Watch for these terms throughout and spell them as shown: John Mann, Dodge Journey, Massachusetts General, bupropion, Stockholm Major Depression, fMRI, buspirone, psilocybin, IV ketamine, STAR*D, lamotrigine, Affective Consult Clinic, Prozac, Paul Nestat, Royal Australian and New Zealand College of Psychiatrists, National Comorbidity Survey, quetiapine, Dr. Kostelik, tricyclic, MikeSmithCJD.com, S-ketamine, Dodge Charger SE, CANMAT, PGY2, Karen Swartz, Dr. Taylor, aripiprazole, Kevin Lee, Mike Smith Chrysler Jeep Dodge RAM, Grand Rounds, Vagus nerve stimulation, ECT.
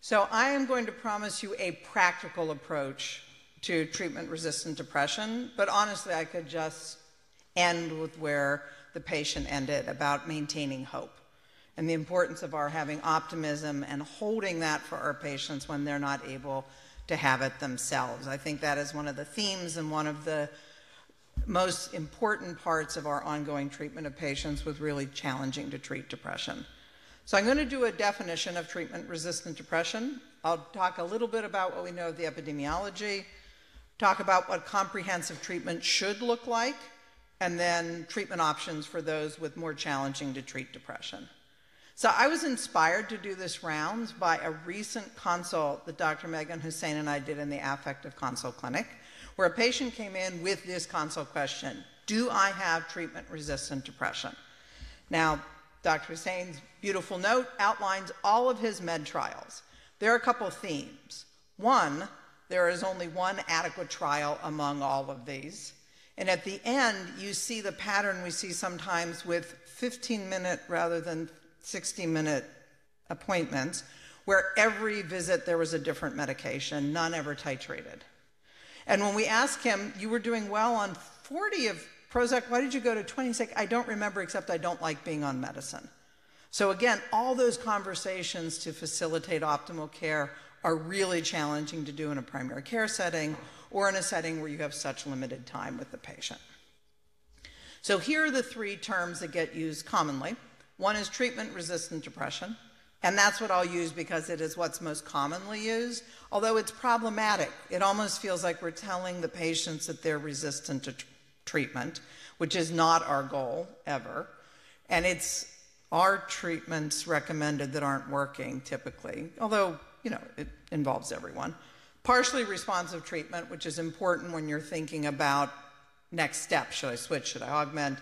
So I am going to promise you a practical approach to treatment-resistant depression, but honestly, I could just end with where the patient ended about maintaining hope and the importance of our having optimism and holding that for our patients when they're not able to have it themselves. I think that is one of the themes and one of the most important parts of our ongoing treatment of patients with really challenging to treat depression. So I'm going to do a definition of treatment-resistant depression. I'll talk a little bit about what we know of the epidemiology, talk about what comprehensive treatment should look like, and then treatment options for those with more challenging to treat depression. So I was inspired to do this round by a recent consult that Dr. Megan Hussein and I did in the Affective Consult Clinic, where a patient came in with this consult question: do I have treatment-resistant depression? Now, Dr. Hussein's beautiful note outlines all of his med trials. There are a couple themes. One, there is only one adequate trial among all of these. And at the end, you see the pattern we see sometimes with 15-minute rather than 60-minute appointments, where every visit there was a different medication, none ever titrated. And when we asked him, you were doing well on 40 of Prozac, why did you go to 20? He's like, I don't remember, except I don't like being on medicine. So again, all those conversations to facilitate optimal care are really challenging to do in a primary care setting or in a setting where you have such limited time with the patient. So here are the three terms that get used commonly. One is treatment-resistant depression, and that's what I'll use because it is what's most commonly used, although it's problematic. It almost feels like we're telling the patients that they're resistant to treatment, which is not our goal ever, and it's our treatments recommended that aren't working typically, although, you know, it involves everyone. Partially responsive treatment, which is important when you're thinking about next step. Should I switch? Should I augment?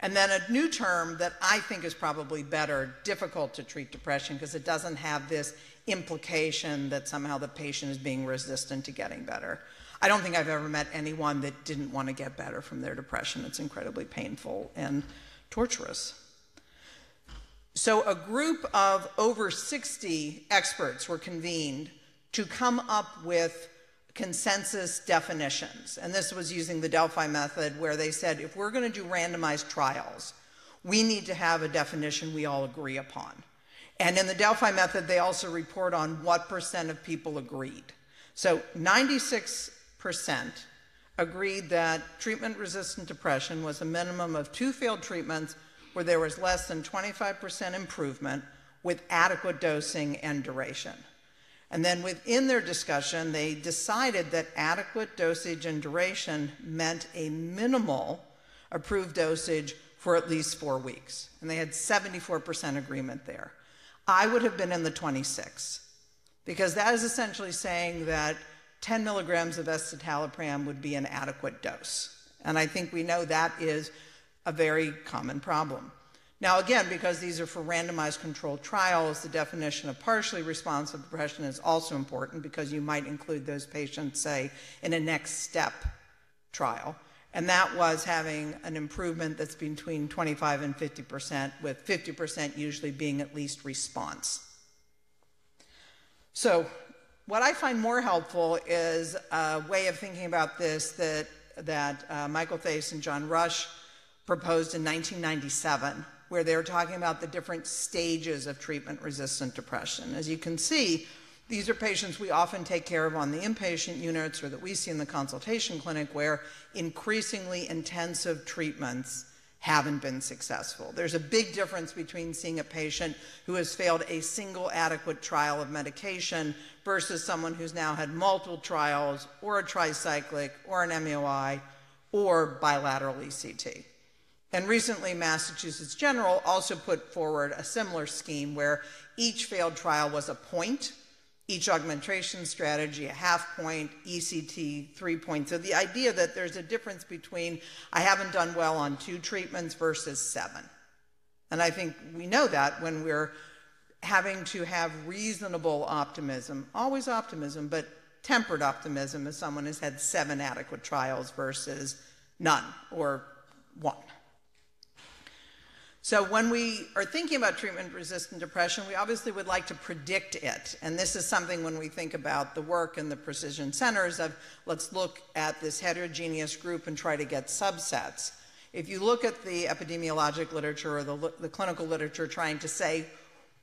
And then a new term that I think is probably better, difficult to treat depression, because it doesn't have this implication that somehow the patient is being resistant to getting better. I don't think I've ever met anyone that didn't want to get better from their depression. It's incredibly painful and torturous. So a group of over 60 experts were convened to come up with consensus definitions. And this was using the Delphi method, where they said, if we're going to do randomized trials, we need to have a definition we all agree upon. And in the Delphi method, they also report on what % of people agreed. So 96% agreed that treatment-resistant depression was a minimum of 2 failed treatments where there was less than 25% improvement with adequate dosing and duration. And then within their discussion, they decided that adequate dosage and duration meant a minimal approved dosage for at least 4 weeks. And they had 74% agreement there. I would have been in the 26, because that is essentially saying that 10 milligrams of escitalopram would be an adequate dose. And I think we know that is a very common problem. Now again, because these are for randomized controlled trials, the definition of partially responsive depression is also important, because you might include those patients, say, in a next step trial. And that was having an improvement that's between 25 and 50%, with 50% usually being at least response. So what I find more helpful is a way of thinking about this that Michael Thase and John Rush proposed in 1997, where they were talking about the different stages of treatment-resistant depression. As you can see, these are patients we often take care of on the inpatient units or that we see in the consultation clinic, where increasingly intensive treatments haven't been successful. There's a big difference between seeing a patient who has failed a single adequate trial of medication versus someone who's now had multiple trials or a tricyclic or an MOI or bilateral ECT. And recently, Massachusetts General also put forward a similar scheme where each failed trial was a point, each augmentation strategy a half point, ECT 3 points. So the idea that there's a difference between I haven't done well on 2 treatments versus 7. And I think we know that when we're having to have reasonable optimism, always optimism, but tempered optimism, as someone has had 7 adequate trials versus none or 1. So when we are thinking about treatment-resistant depression, we obviously would like to predict it. And this is something when we think about the work in the precision centers of, let's look at this heterogeneous group and try to get subsets. If you look at the epidemiologic literature or the clinical literature trying to say,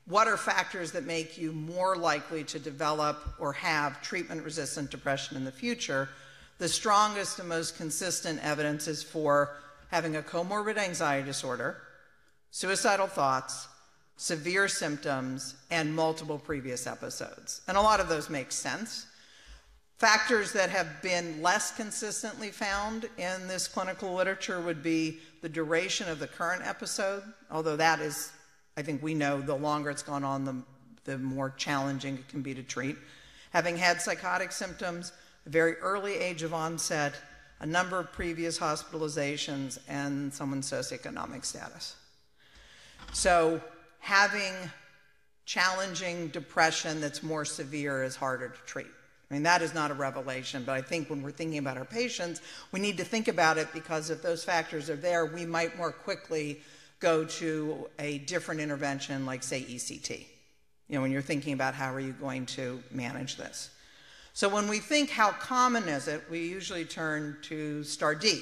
what are factors that make you more likely to develop or have treatment-resistant depression in the future, the strongest and most consistent evidence is for having a comorbid anxiety disorder, suicidal thoughts, severe symptoms, and multiple previous episodes. And a lot of those make sense. Factors that have been less consistently found in this clinical literature would be the duration of the current episode, although that is, I think we know, the longer it's gone on, the more challenging it can be to treat. Having had psychotic symptoms, a very early age of onset, a number of previous hospitalizations, and someone's socioeconomic status. So having challenging depression that's more severe is harder to treat. I mean, that is not a revelation, but I think when we're thinking about our patients, we need to think about it because if those factors are there, we might more quickly go to a different intervention like, say, ECT, you know, when you're thinking about how are you going to manage this. So when we think how common is it, we usually turn to STAR*D.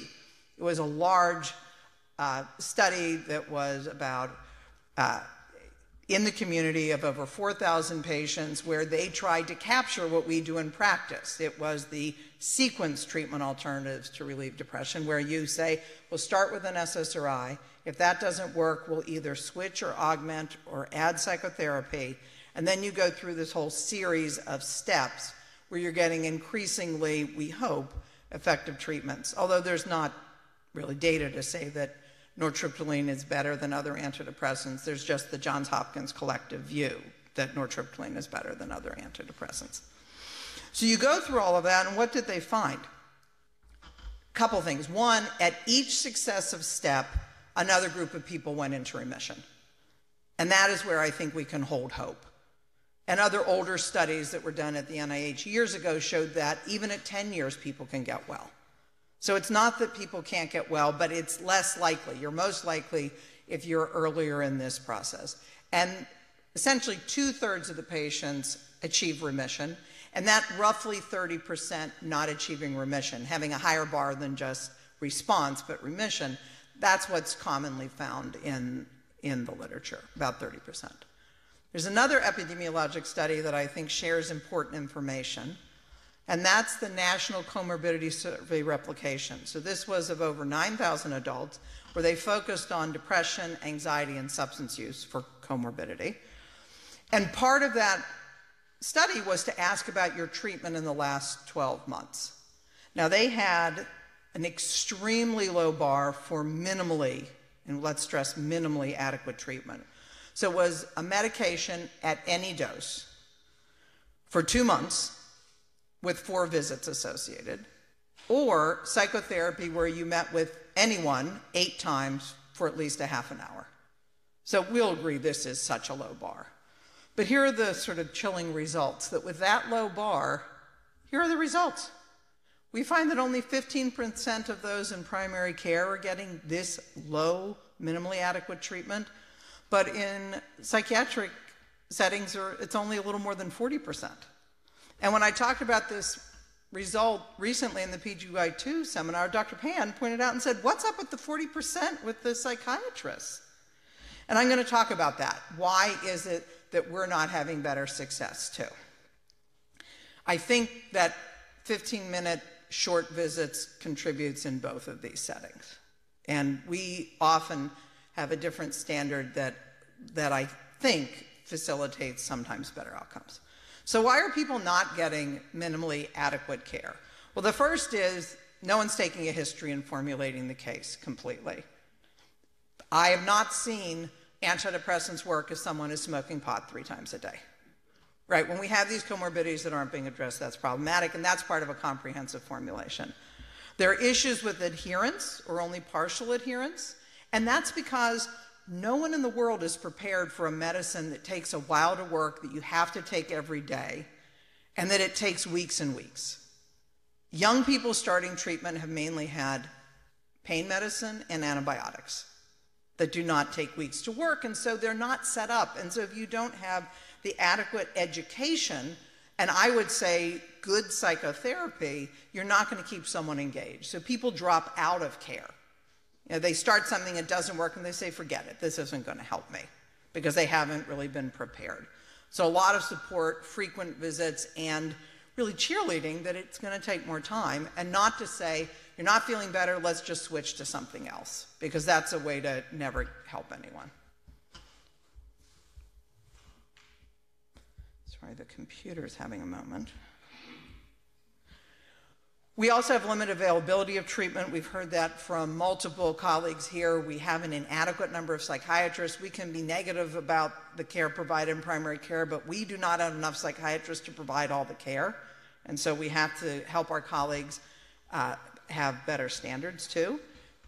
It was a large study that was about in the community of over 4,000 patients where they tried to capture what we do in practice. It was the sequence treatment alternatives to relieve depression where you say, we'll start with an SSRI. If that doesn't work, we'll either switch or augment or add psychotherapy. And then you go through this whole series of steps where you're getting increasingly, we hope, effective treatments. Although there's not really data to say that nortriptyline is better than other antidepressants. There's just the Johns Hopkins collective view that nortriptyline is better than other antidepressants. So you go through all of that, and what did they find? A couple things. One, at each successive step, another group of people went into remission. And that is where I think we can hold hope. And other older studies that were done at the NIH years ago showed that even at 10 years, people can get well. So it's not that people can't get well, but it's less likely. You're most likely if you're earlier in this process. And essentially 2/3 of the patients achieve remission, and that roughly 30% not achieving remission, having a higher bar than just response, but remission, that's what's commonly found in the literature, about 30%. There's another epidemiologic study that I think shares important information, and that's the National Comorbidity Survey replication. So this was of over 9,000 adults where they focused on depression, anxiety, and substance use for comorbidity. And part of that study was to ask about your treatment in the last 12 months. Now they had an extremely low bar for minimally, and let's stress minimally adequate treatment. So it was a medication at any dose for 2 months, with 4 visits associated, or psychotherapy where you met with anyone 8 times for at least a half an hour. So we'll agree this is such a low bar. But here are the sort of chilling results, that with that low bar, here are the results. We find that only 15% of those in primary care are getting this low, minimally adequate treatment, but in psychiatric settings, it's only a little more than 40%. And when I talked about this result recently in the PGY2 seminar, Dr. Pan pointed out and said, what's up with the 40% with the psychiatrists? And I'm going to talk about that. Why is it that we're not having better success too? I think that 15-minute short visits contributes in both of these settings. And we often have a different standard that I think facilitates sometimes better outcomes. So why are people not getting minimally adequate care? Well, the first is no one's taking a history and formulating the case completely. I have not seen antidepressants work if someone is smoking pot 3 times a day. Right, when we have these comorbidities that aren't being addressed, that's problematic, and that's part of a comprehensive formulation. There are issues with adherence or only partial adherence, and that's because no one in the world is prepared for a medicine that takes a while to work, that you have to take every day, and that it takes weeks and weeks. Young people starting treatment have mainly had pain medicine and antibiotics. that do not take weeks to work, and so they're not set up. And so if you don't have the adequate education, and I would say good psychotherapy, you're not going to keep someone engaged. So people drop out of care. You know, they start something, it doesn't work, and they say, forget it, this isn't going to help me, because they haven't really been prepared. So a lot of support, frequent visits, and really cheerleading that it's going to take more time, and not to say, you're not feeling better, let's just switch to something else, because that's a way to never help anyone. Sorry, the computer's having a moment. We also have limited availability of treatment. We've heard that from multiple colleagues here. We have an inadequate number of psychiatrists. We can be negative about the care provided in primary care, but we do not have enough psychiatrists to provide all the care. And so we have to help our colleagues have better standards too.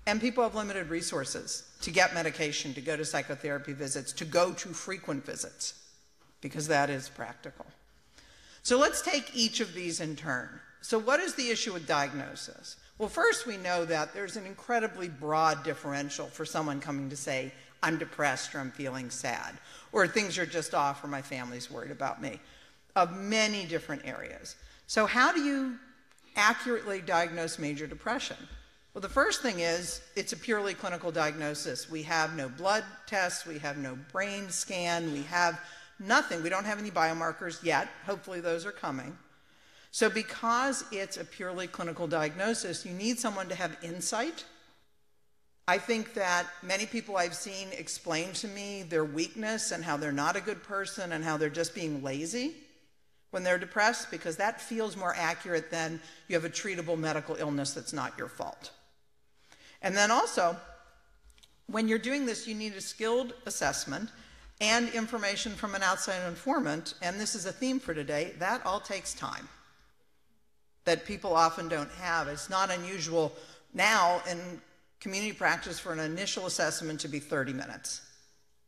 And people have limited resources to get medication, to go to psychotherapy visits, to go to frequent visits, because that is practical. So let's take each of these in turn. So what is the issue with diagnosis? Well, first we know that there's an incredibly broad differential for someone coming to say, I'm depressed, or I'm feeling sad, or things are just off, or my family's worried about me, of many different areas. So how do you accurately diagnose major depression? Well, the first thing is it's a purely clinical diagnosis. We have no blood tests, we have no brain scan, we have nothing. We don't have any biomarkers yet. Hopefully those are coming. So because it's a purely clinical diagnosis, you need someone to have insight. I think that many people I've seen explain to me their weakness and how they're not a good person and how they're just being lazy when they're depressed, because that feels more accurate than you have a treatable medical illness that's not your fault. And then also, when you're doing this, you need a skilled assessment and information from an outside informant, and this is a theme for today. That all takes time, that people often don't have. It's not unusual now in community practice for an initial assessment to be 30 minutes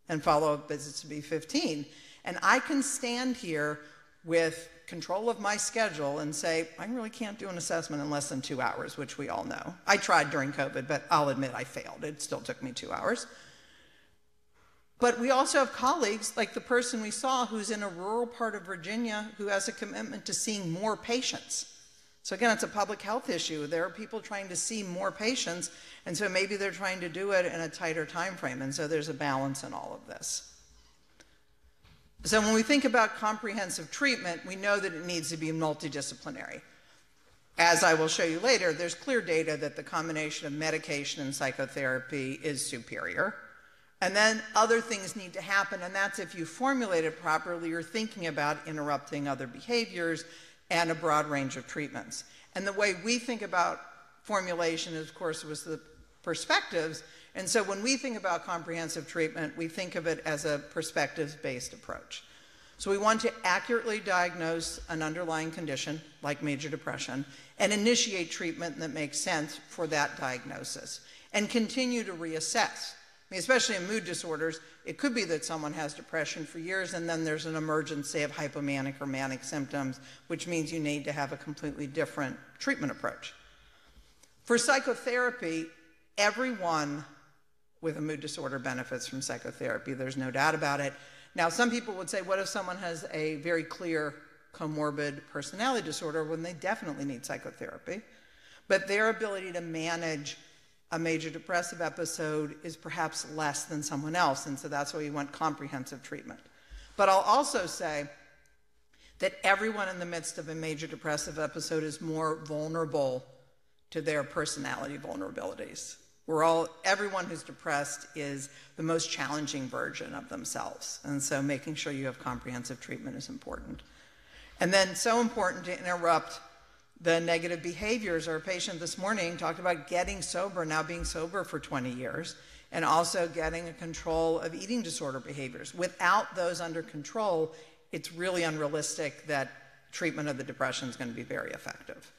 and follow-up visits to be 15. And I can stand here with control of my schedule and say, I really can't do an assessment in less than 2 hours, which we all know. I tried during COVID, but I'll admit I failed. It still took me 2 hours. But we also have colleagues, like the person we saw who's in a rural part of Virginia who has a commitment to seeing more patients. So again, it's a public health issue. There are people trying to see more patients, and so maybe they're trying to do it in a tighter time frame, and so there's a balance in all of this. So when we think about comprehensive treatment, we know that it needs to be multidisciplinary. As I will show you later, there's clear data that the combination of medication and psychotherapy is superior. And then other things need to happen, and that's if you formulate it properly, you're thinking about interrupting other behaviors and a broad range of treatments. And the way we think about formulation, of course, was the perspectives. And so when we think about comprehensive treatment, we think of it as a perspectives-based approach. So we want to accurately diagnose an underlying condition, like major depression, and initiate treatment that makes sense for that diagnosis, and continue to reassess. I mean, especially in mood disorders, it could be that someone has depression for years and then there's an emergence, say, of hypomanic or manic symptoms, which means you need to have a completely different treatment approach. For psychotherapy, everyone with a mood disorder benefits from psychotherapy. There's no doubt about it. Now, some people would say, what if someone has a very clear comorbid personality disorder? When they definitely need psychotherapy. But their ability to manage a major depressive episode is perhaps less than someone else, and so that's why you want comprehensive treatment. But I'll also say that everyone in the midst of a major depressive episode is more vulnerable to their personality vulnerabilities. Everyone who's depressed is the most challenging version of themselves, and so making sure you have comprehensive treatment is important. And then so important to interrupt the negative behaviors. Our patient this morning talked about getting sober, now being sober for 20 years, and also getting a control of eating disorder behaviors. Without those under control, it's really unrealistic that treatment of the depression is going to be very effective.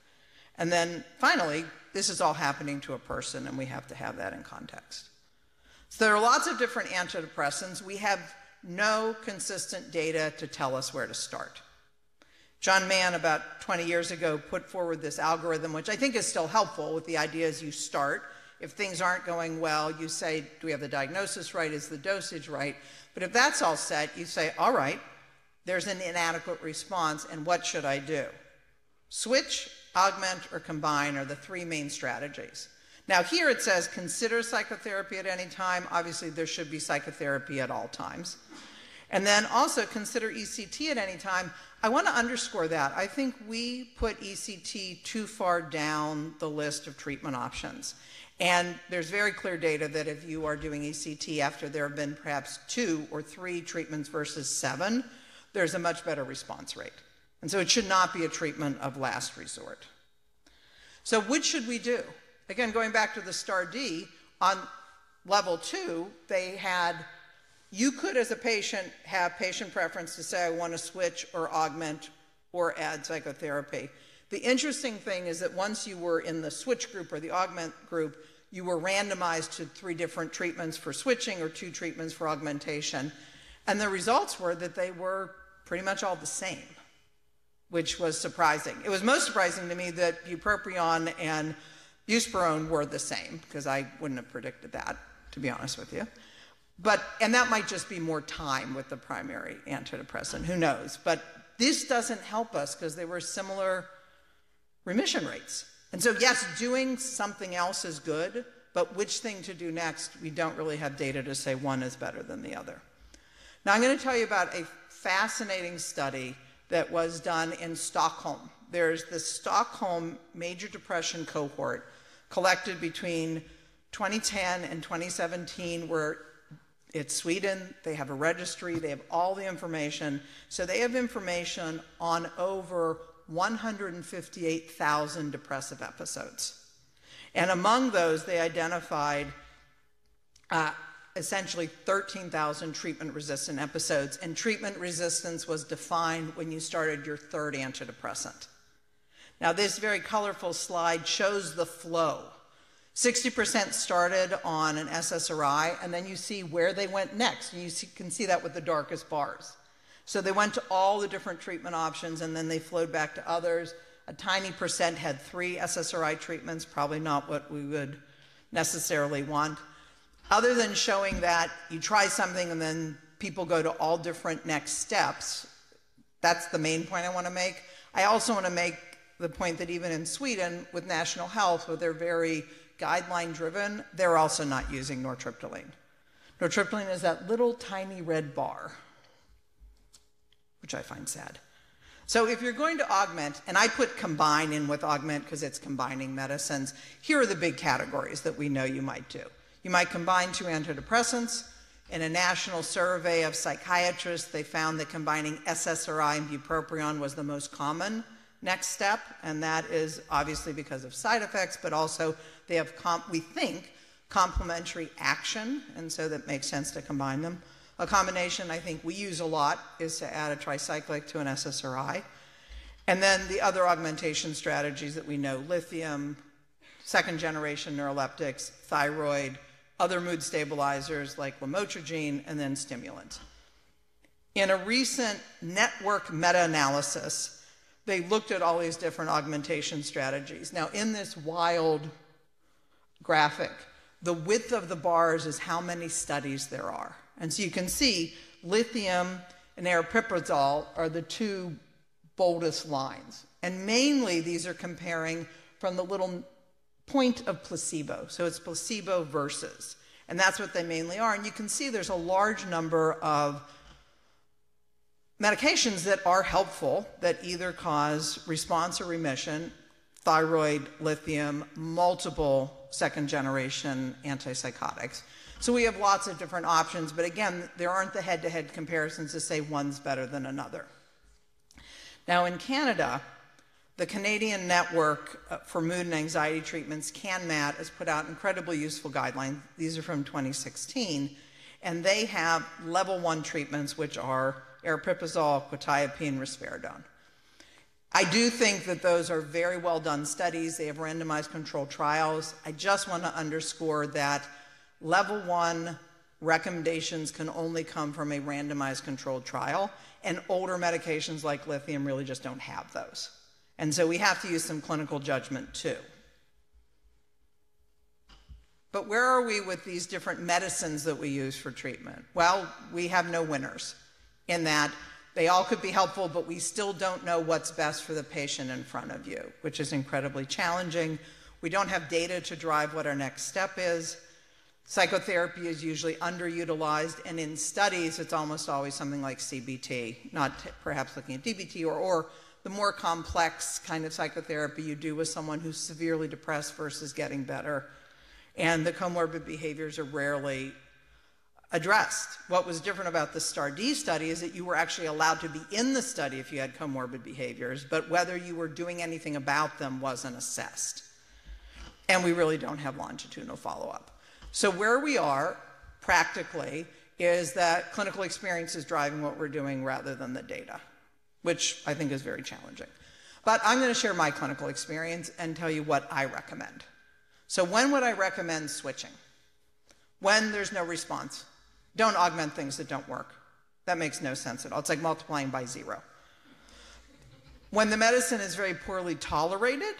And then finally, this is all happening to a person, and we have to have that in context. So there are lots of different antidepressants. We have no consistent data to tell us where to start. John Mann, about 20 years ago, put forward this algorithm, which I think is still helpful, with the idea is you start If things aren't going well, you say, do we have the diagnosis right? Is the dosage right? But if that's all set, you say, all right, there's an inadequate response, and what should I do? Switch, augment, or combine are the three main strategies. Now here it says consider psychotherapy at any time. Obviously there should be psychotherapy at all times. And then also consider ECT at any time. I want to underscore that. I think we put ECT too far down the list of treatment options. And there's very clear data that if you are doing ECT after there have been perhaps 2 or 3 treatments versus 7, there's a much better response rate. And so it should not be a treatment of last resort. So what should we do? Again, going back to the STAR*D, on level 2, they had, you could as a patient have patient preference to say I want to switch or augment or add psychotherapy. The interesting thing is that once you were in the switch group or the augment group, you were randomized to 3 different treatments for switching or 2 treatments for augmentation. And the results were that they were pretty much all the same, which was surprising. It was most surprising to me that bupropion and buspirone were the same, because I wouldn't have predicted that, to be honest with you. But, and that might just be more time with the primary antidepressant, who knows. But this doesn't help us because they were similar remission rates. And so yes, doing something else is good, but which thing to do next, we don't really have data to say one is better than the other. Now I'm going to tell you about a fascinating study that was done in Stockholm. There's the Stockholm Major Depression cohort collected between 2010 and 2017, where it's Sweden, they have a registry, they have all the information. So they have information on over 158,000 depressive episodes. And among those, they identified essentially 13,000 treatment-resistant episodes, and treatment resistance was defined when you started your 3rd antidepressant. Now this very colorful slide shows the flow. 60% started on an SSRI, and then you see where they went next. You can see that with the darkest bars. So they went to all the different treatment options, and then they flowed back to others. A tiny percent had 3 SSRI treatments, probably not what we would necessarily want. Other than showing that you try something and then people go to all different next steps, that's the main point I want to make. I also want to make the point that even in Sweden, with national health, where they're very guideline-driven, they're also not using nortriptyline. Nortriptyline is that little tiny red bar, which I find sad. So if you're going to augment, and I put combine in with augment because it's combining medicines, here are the big categories that we know you might do. You might combine 2 antidepressants. In a national survey of psychiatrists, they found that combining SSRI and bupropion was the most common next step, and that is obviously because of side effects, but also they have, we think, complementary action, and so that makes sense to combine them. A combination I think we use a lot is to add a tricyclic to an SSRI. And then the other augmentation strategies that we know, lithium, 2nd-generation neuroleptics, thyroid, other mood stabilizers like lamotrigine, and then stimulants. In a recent network meta-analysis, they looked at all these different augmentation strategies. Now in this wild graphic, the width of the bars is how many studies there are. And so you can see lithium and aripiprazole are the 2 boldest lines. And mainly these are comparing from the little point of placebo. So it's placebo versus. And that's what they mainly are. And you can see there's a large number of medications that are helpful that either cause response or remission, thyroid, lithium, multiple 2nd-generation antipsychotics. So we have lots of different options, but again, there aren't the head-to-head comparisons to say one's better than another. Now in Canada, the Canadian Network for Mood and Anxiety Treatments, CANMAT, has put out incredibly useful guidelines. These are from 2016, and they have level 1 treatments, which are aripiprazole, quetiapine, risperidone. I do think that those are very well done studies. They have randomized controlled trials. I just want to underscore that level 1 recommendations can only come from a randomized controlled trial, and older medications like lithium really just don't have those. And so we have to use some clinical judgment too. But where are we with these different medicines that we use for treatment? Well, we have no winners in that they all could be helpful, but we still don't know what's best for the patient in front of you, which is incredibly challenging. We don't have data to drive what our next step is. Psychotherapy is usually underutilized, and in studies, it's almost always something like CBT, not perhaps looking at DBT or the more complex kind of psychotherapy you do with someone who's severely depressed versus getting better. And the comorbid behaviors are rarely addressed. What was different about the STAR*D study is that you were actually allowed to be in the study if you had comorbid behaviors, but whether you were doing anything about them wasn't assessed. And we really don't have longitudinal follow-up. So where we are practically is that clinical experience is driving what we're doing rather than the data, which I think is very challenging. But I'm going to share my clinical experience and tell you what I recommend. So when would I recommend switching? When there's no response. Don't augment things that don't work. That makes no sense at all. It's like multiplying by zero. When the medicine is very poorly tolerated,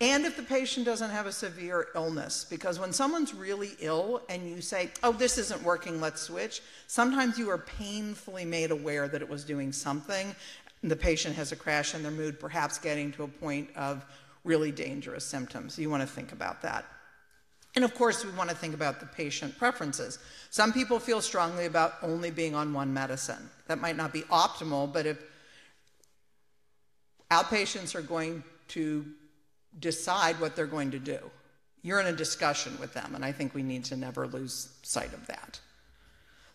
and if the patient doesn't have a severe illness, because when someone's really ill and you say, oh, this isn't working, let's switch, sometimes you are painfully made aware that it was doing something, and the patient has a crash in their mood, perhaps getting to a point of really dangerous symptoms. You want to think about that. And of course, we want to think about the patient preferences. Some people feel strongly about only being on one medicine. That might not be optimal, but if outpatients are going to decide what they're going to do, you're in a discussion with them, and I think we need to never lose sight of that.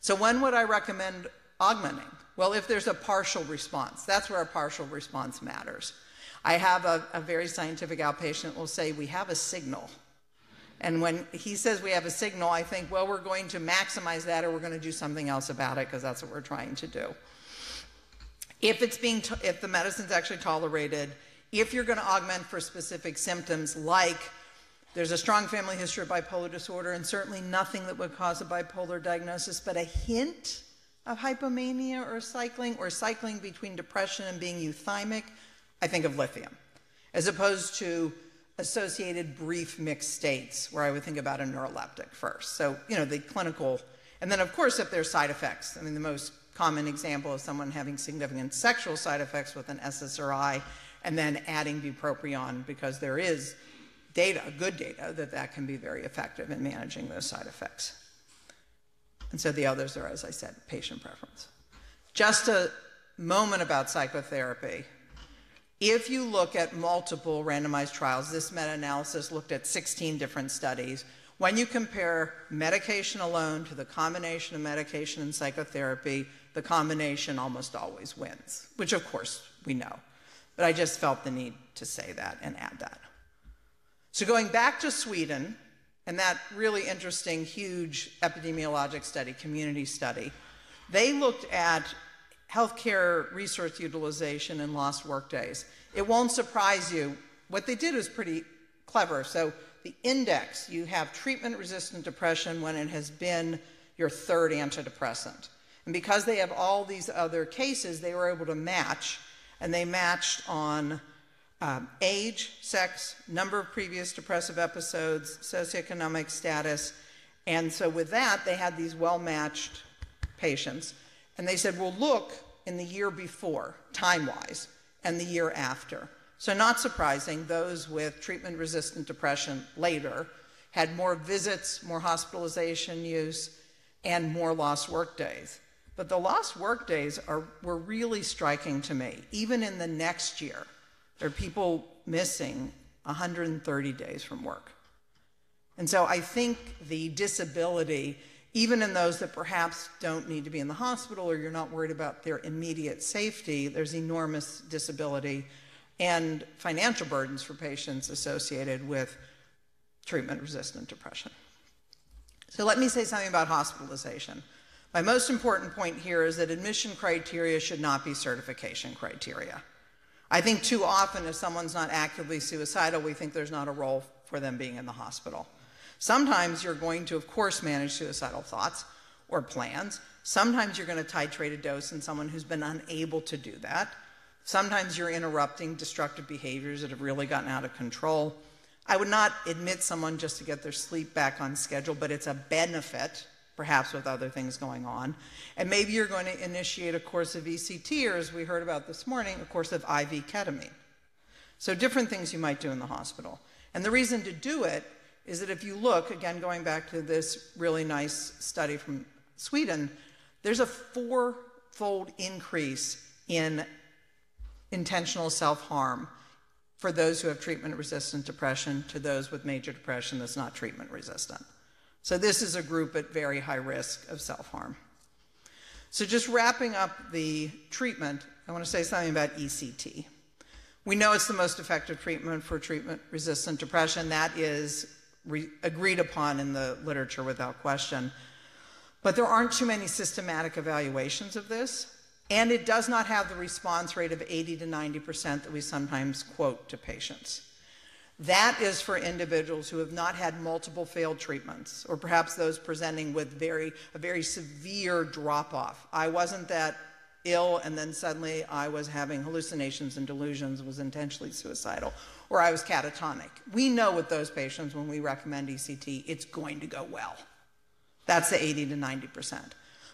So when would I recommend augmenting? Well, if there's a partial response, that's where a partial response matters. I have a very scientific outpatient will say, we have a signal. And when he says we have a signal, I think, well, we're going to maximize that or we're going to do something else about it because that's what we're trying to do. If the medicine's actually tolerated, if you're going to augment for specific symptoms, like there's a strong family history of bipolar disorder and certainly nothing that would cause a bipolar diagnosis, but a hint of hypomania or cycling between depression and being euthymic, I think of lithium, as opposed to associated brief mixed states where I would think about a neuroleptic first. So, you know, the clinical, and then of course if there's side effects, I mean the most common example of someone having significant sexual side effects with an SSRI and then adding bupropion, because there is data, good data, that that can be very effective in managing those side effects. And so the others are, as I said, patient preference. Just a moment about psychotherapy. If you look at multiple randomized trials, this meta-analysis looked at 16 different studies. When you compare medication alone to the combination of medication and psychotherapy, the combination almost always wins, which of course we know. But I just felt the need to say that and add that. So going back to Sweden and that really interesting, huge epidemiologic study, community study, they looked at healthcare resource utilization and lost workdays. It won't surprise you. What they did was pretty clever. So the index, you have treatment-resistant depression when it has been your third antidepressant. And because they have all these other cases, they were able to match, and they matched on age, sex, number of previous depressive episodes, socioeconomic status, and so with that, they had these well-matched patients. And they said, well, look in the year before, time-wise, and the year after. So not surprising, those with treatment-resistant depression later had more visits, more hospitalization use, and more lost workdays. But the lost workdays were really striking to me. Even in the next year, there are people missing 130 days from work. And so I think the disability, even in those that perhaps don't need to be in the hospital or you're not worried about their immediate safety, there's enormous disability and financial burdens for patients associated with treatment-resistant depression. So let me say something about hospitalization. My most important point here is that admission criteria should not be certification criteria. I think too often if someone's not actively suicidal, we think there's not a role for them being in the hospital. Sometimes you're going to, of course, manage suicidal thoughts or plans. Sometimes you're going to titrate a dose in someone who's been unable to do that. Sometimes you're interrupting destructive behaviors that have really gotten out of control. I would not admit someone just to get their sleep back on schedule, but it's a benefit, perhaps with other things going on. And maybe you're going to initiate a course of ECT, or as we heard about this morning, a course of IV ketamine. So different things you might do in the hospital. And the reason to do it is that if you look, again, going back to this really nice study from Sweden, there's a 4-fold increase in intentional self-harm for those who have treatment-resistant depression to those with major depression that's not treatment-resistant. So this is a group at very high risk of self-harm. So just wrapping up the treatment, I want to say something about ECT. We know it's the most effective treatment for treatment-resistant depression. That is agreed upon in the literature without question. But there aren't too many systematic evaluations of this, and it does not have the response rate of 80 to 90% that we sometimes quote to patients. That is for individuals who have not had multiple failed treatments, or perhaps those presenting with a very severe drop-off. I wasn't that ill, and then suddenly I was having hallucinations and delusions, was intentionally suicidal, or I was catatonic. We know with those patients, when we recommend ECT, it's going to go well. That's the 80 to 90%.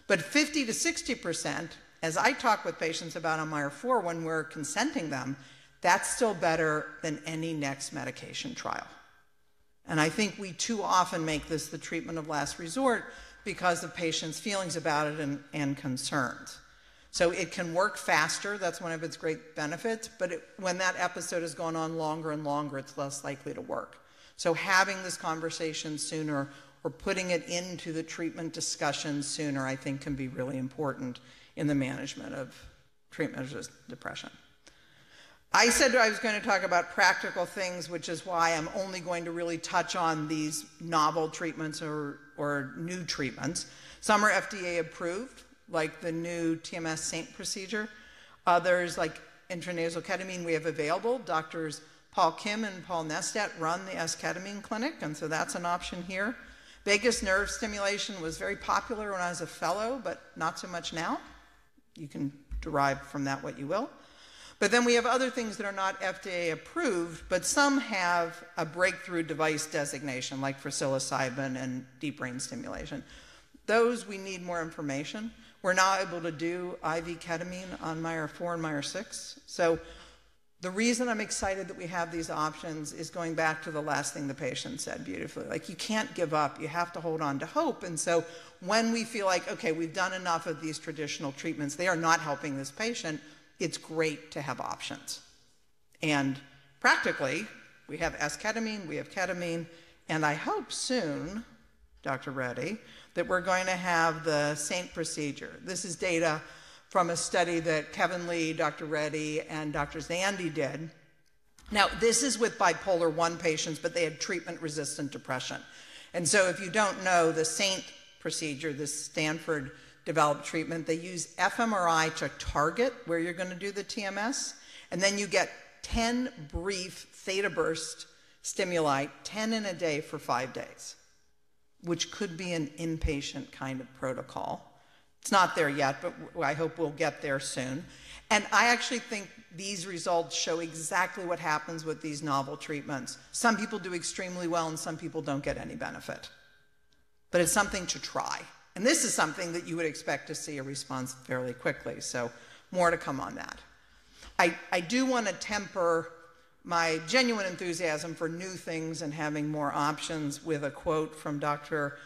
But 50 to 60%, as I talk with patients about on MYR-4 when we're consenting them, that's still better than any next medication trial. And I think we too often make this the treatment of last resort because of patients' feelings about it and concerns. So it can work faster, that's one of its great benefits, but when that episode has gone on longer and longer, it's less likely to work. So having this conversation sooner or putting it into the treatment discussion sooner, I think can be really important in the management of treatment-resistant depression. I said I was going to talk about practical things, which is why I'm only going to really touch on these novel treatments or new treatments. Some are FDA approved, like the new TMS SAINT procedure. Others, like intranasal ketamine, we have available. Doctors Paul Kim and Paul Nestat run the S-ketamine clinic, and so that's an option here. Vagus nerve stimulation was very popular when I was a fellow, but not so much now. You can derive from that what you will. But then we have other things that are not FDA approved, but some have a breakthrough device designation, like for psilocybin and deep brain stimulation. Those we need more information. We're now able to do IV ketamine on MYR-4 and MYR-6. So the reason I'm excited that we have these options is going back to the last thing the patient said beautifully. Like, you can't give up. You have to hold on to hope. And so when we feel like, okay, we've done enough of these traditional treatments, they are not helping this patient, it's great to have options. And practically, we have S-ketamine, we have ketamine, and I hope soon, Dr. Reddy, that we're going to have the SAINT procedure. This is data from a study that Kevin Lee, Dr. Reddy, and Dr. Zandi did. Now, this is with bipolar I patients, but they had treatment-resistant depression. And so if you don't know, the SAINT procedure, this Stanford-developed treatment, they use fMRI to target where you're going to do the TMS, and then you get 10 brief theta burst stimuli, 10 in a day for 5 days, which could be an inpatient kind of protocol. It's not there yet, but I hope we'll get there soon. And I actually think these results show exactly what happens with these novel treatments. Some people do extremely well and some people don't get any benefit. But it's something to try. And this is something that you would expect to see a response fairly quickly, so more to come on that. I do want to temper my genuine enthusiasm for new things and having more options with a quote from Dr.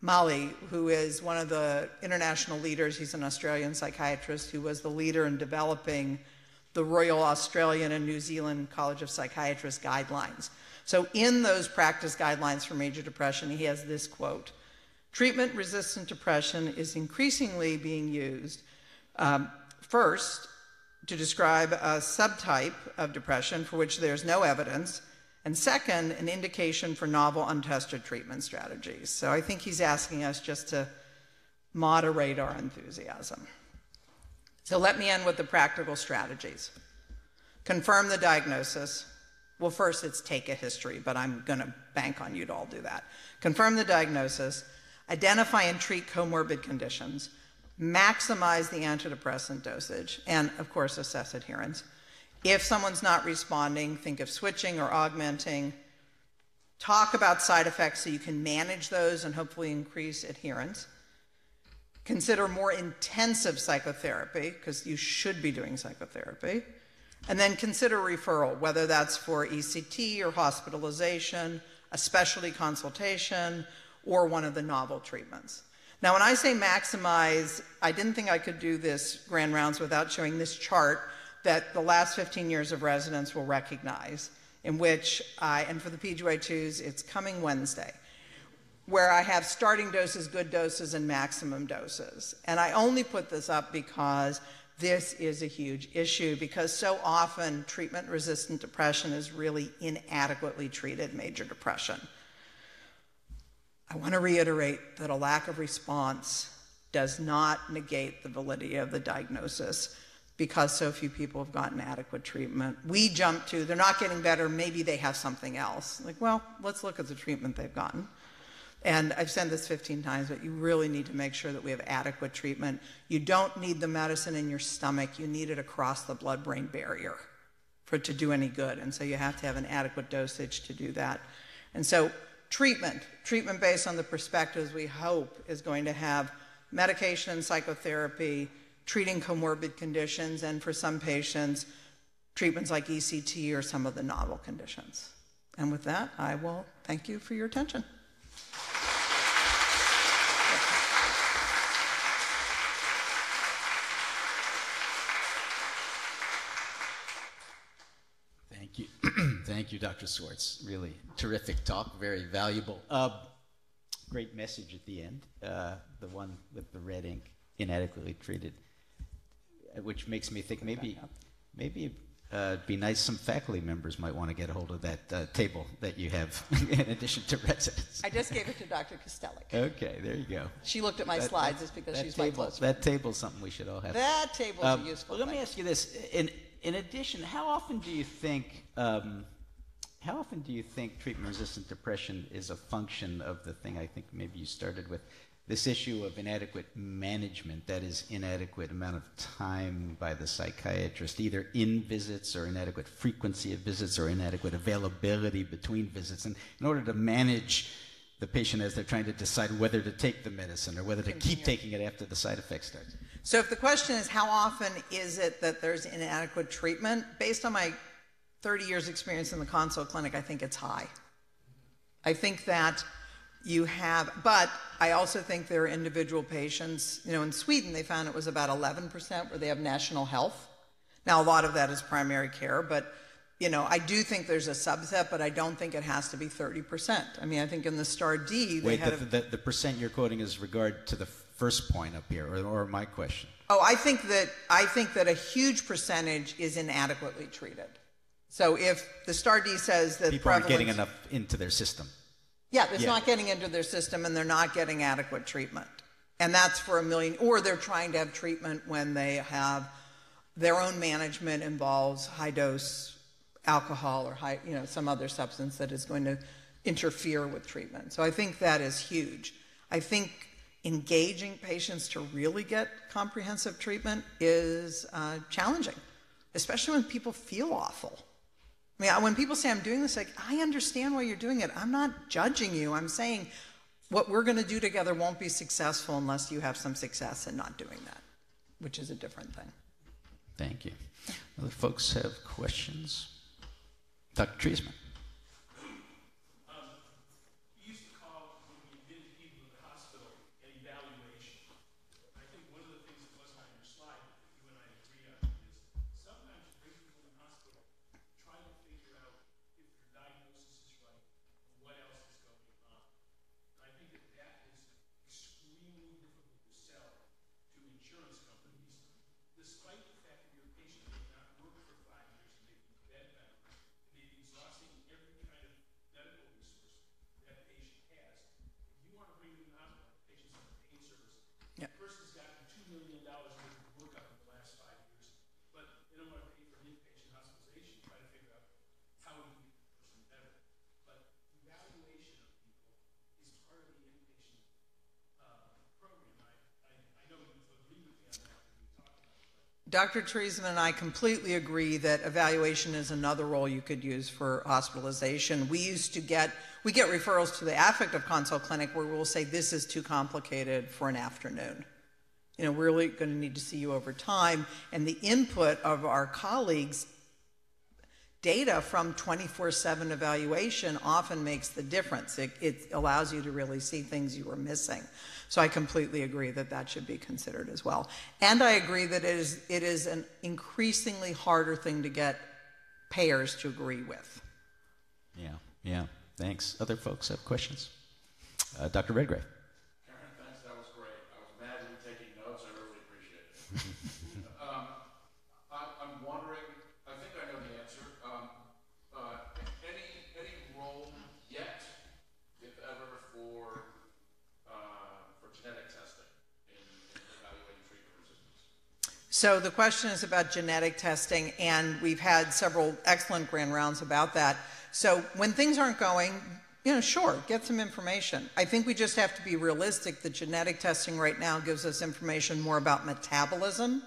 Mali, who is one of the international leaders. He's an Australian psychiatrist who was the leader in developing the Royal Australian and New Zealand College of Psychiatrists guidelines. So in those practice guidelines for major depression, he has this quote: treatment-resistant depression is increasingly being used first to describe a subtype of depression for which there's no evidence, and second, an indication for novel, untested treatment strategies. So I think he's asking us just to moderate our enthusiasm. So let me end with the practical strategies. Confirm the diagnosis. Well, first it's take a history, but I'm going to bank on you to all do that. Confirm the diagnosis. Identify and treat comorbid conditions. Maximize the antidepressant dosage, and of course assess adherence. If someone's not responding, think of switching or augmenting. Talk about side effects so you can manage those and hopefully increase adherence. Consider more intensive psychotherapy, because you should be doing psychotherapy. And then consider referral, whether that's for ECT or hospitalization, a specialty consultation, or one of the novel treatments. Now, when I say maximize, I didn't think I could do this grand rounds without showing this chart that the last 15 years of residents will recognize, in which and for the PGY2s, it's coming Wednesday, where I have starting doses, good doses, and maximum doses. And I only put this up because this is a huge issue, because so often treatment-resistant depression is really inadequately treated major depression. I want to reiterate that a lack of response does not negate the validity of the diagnosis, because so few people have gotten adequate treatment. We jump to, they're not getting better, maybe they have something else. Like, well, let's look at the treatment they've gotten. And I've said this 15 times, but you really need to make sure that we have adequate treatment. You don't need the medicine in your stomach, you need it across the blood-brain barrier for it to do any good. And so you have to have an adequate dosage to do that. And so treatment based on the perspectives we hope is going to have medication and psychotherapy, treating comorbid conditions, and for some patients, treatments like ECT or some of the novel conditions. And with that, I will thank you for your attention. Thank you. Thank you, Dr. Swartz. Really terrific talk, very valuable. Great message at the end, the one with the red ink, inadequately treated. Which makes me think maybe it'd be nice, some faculty members might want to get a hold of that table that you have in addition to residents. I just gave it to Dr. Kostelik. Okay, there you go. She looked at my slides, it's because she's my close friend. That table's something we should all have. That table's a useful thing. Let me ask you this, in addition, how often do you think treatment-resistant depression is a function of the thing I think maybe you started with? This issue of inadequate management, that is inadequate amount of time by the psychiatrist, either in visits or inadequate frequency of visits or inadequate availability between visits. And in order to manage the patient as they're trying to decide whether to take the medicine or whether to keep taking it after the side effects start. So if the question is how often is it that there's inadequate treatment, based on my 30 years experience in the consult clinic, I think it's high. I think that you have, but I also think there are individual patients, you know, in Sweden they found it was about 11% where they have national health. Now a lot of that is primary care, but you know, I do think there's a subset, but I don't think it has to be 30%. I mean, I think in the STAR*D, they had the percent you're quoting is regard to the first point up here, or my question. Oh, I think that a huge percentage is inadequately treated. So if the STAR*D says that people aren't getting enough into their system. Yeah, it's not getting into their system, and they're not getting adequate treatment. And that's for a million, or they're trying to have treatment when they have, their own management involves high dose alcohol or high, you know, some other substance that is going to interfere with treatment. So I think that is huge. I think engaging patients to really get comprehensive treatment is challenging, especially when people feel awful. I mean, when people say I'm doing this, like, I understand why you're doing it. I'm not judging you. I'm saying what we're going to do together won't be successful unless you have some success in not doing that, which is a different thing. Thank you. Other folks have questions? Dr. Treisman. You used to call, when you did people in the hospital, an evaluation. I think one of the things that wasn't on your slide that you and I agree on is sometimes you bring people in the hospital trying to figure out if your diagnosis is right and what else is going on. And I think that that is extremely difficult to sell to insurance companies, despite the fact that your patient did not work for 5 years and they've been bedbound, they've been exhausting Dr. Treisman and I completely agree that evaluation is another role you could use for hospitalization. We get referrals to the Affective Consult Clinic where we'll say this is too complicated for an afternoon. You know, we're really going to need to see you over time. And the input of our colleagues' data from 24/7 evaluation often makes the difference. It allows you to really see things you were missing. So I completely agree that that should be considered as well. And I agree that it is an increasingly harder thing to get payers to agree with. Yeah, yeah, thanks. Other folks have questions? Dr. Redgrave. Karen, thanks, that was great. I was madly taking notes, I really appreciate it. I'm wondering, I think I know the answer. Any role yet, if ever, for genetic testing in evaluating treatment resistance? So the question is about genetic testing, and we've had several excellent grand rounds about that. So when things aren't going, you know, sure, get some information. I think we just have to be realistic that genetic testing right now gives us information more about metabolism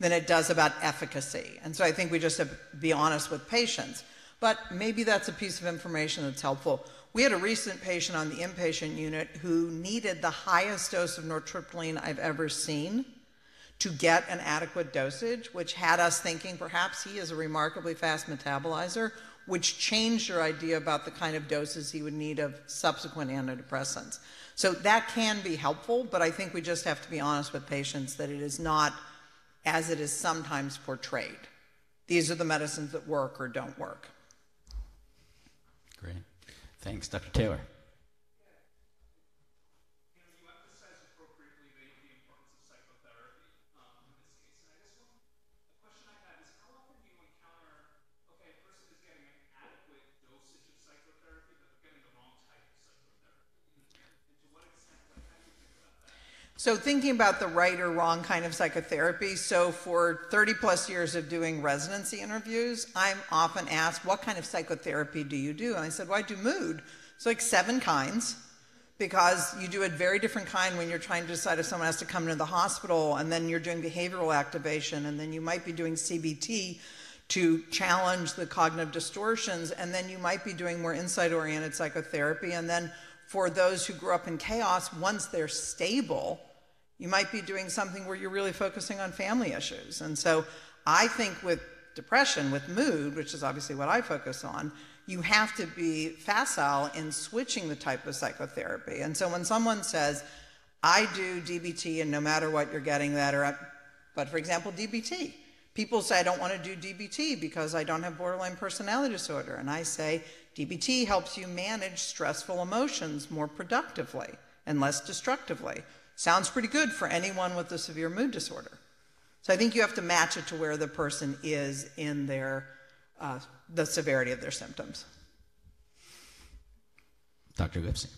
than it does about efficacy. And so I think we just have to be honest with patients. But maybe that's a piece of information that's helpful. We had a recent patient on the inpatient unit who needed the highest dose of nortriptyline I've ever seen to get an adequate dosage, which had us thinking perhaps he is a remarkably fast metabolizer, which changed your idea about the kind of doses he would need of subsequent antidepressants. So that can be helpful, but I think we just have to be honest with patients that it is not as it is sometimes portrayed. These are the medicines that work or don't work. Great. Thanks, Dr. Taylor. You know, you emphasize appropriately the importance of psychotherapy in this case. And I just want, the question I have is, how often do you encounter, okay, a person is getting an adequate dosage of psychotherapy, but they're getting the wrong type of psychotherapy? And to what extent, like, how do you think about that? So thinking about the right or wrong kind of psychotherapy, so for 30-plus years of doing residency interviews, I'm often asked, what kind of psychotherapy do you do? And I said, well, I do mood. It's like 7 kinds, because you do a very different kind when you're trying to decide if someone has to come into the hospital, and then you're doing behavioral activation, and then you might be doing CBT to challenge the cognitive distortions, and then you might be doing more insight-oriented psychotherapy, and then for those who grew up in chaos, once they're stable, you might be doing something where you're really focusing on family issues. And so I think with depression, with mood, which is obviously what I focus on, you have to be facile in switching the type of psychotherapy. And so when someone says, I do DBT and no matter what you're getting that, but for example, DBT. People say, I don't want to do DBT because I don't have borderline personality disorder. And I say, DBT helps you manage stressful emotions more productively and less destructively. Sounds pretty good for anyone with a severe mood disorder. So I think you have to match it to where the person is in their, the severity of their symptoms. Dr. Gibson.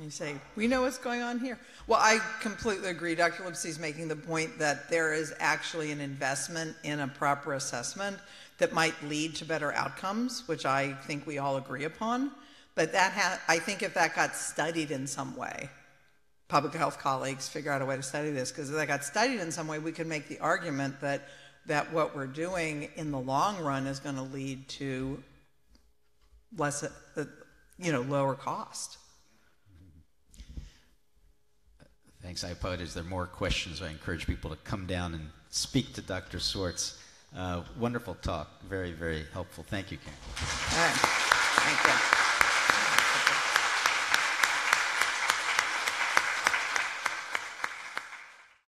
You say, we know what's going on here. Well, I completely agree. Dr. Lipsey's making the point that there is actually an investment in a proper assessment that might lead to better outcomes, which I think we all agree upon. But that I think if that got studied in some way, public health colleagues figure out a way to study this, because if that got studied in some way, we could make the argument that what we're doing in the long run is going to lead to less, you know, lower cost. Thanks. I apologize. There are more questions. I encourage people to come down and speak to Dr. Swartz. Wonderful talk. Very, very helpful. Thank you, Karen. All right. Thank you.